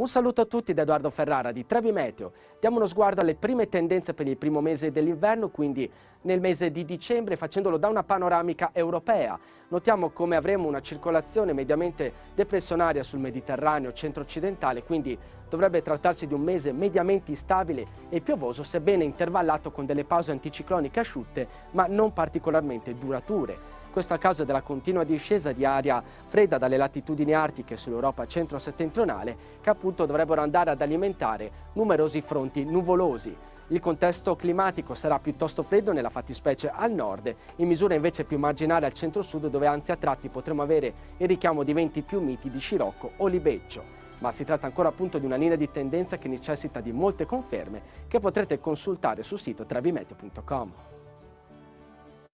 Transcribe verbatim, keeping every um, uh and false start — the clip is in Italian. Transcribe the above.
Un saluto a tutti da Edoardo Ferrara di tre B Meteo. Diamo uno sguardo alle prime tendenze per il primo mese dell'inverno, quindi nel mese di dicembre, facendolo da una panoramica europea. Notiamo come avremo una circolazione mediamente depressionaria sul Mediterraneo centro-occidentale, quindi dovrebbe trattarsi di un mese mediamente stabile e piovoso, sebbene intervallato con delle pause anticicloniche asciutte, ma non particolarmente durature. Questo a causa della continua discesa di aria fredda dalle latitudini artiche sull'Europa centro-settentrionale, che appunto dovrebbero andare ad alimentare numerosi fronti nuvolosi. Il contesto climatico sarà piuttosto freddo nella fattispecie al nord, in misura invece più marginale al centro-sud, dove anzi a tratti potremo avere il richiamo di venti più miti di scirocco o libeccio. Ma si tratta ancora appunto di una linea di tendenza che necessita di molte conferme, che potrete consultare sul sito tre B meteo punto com.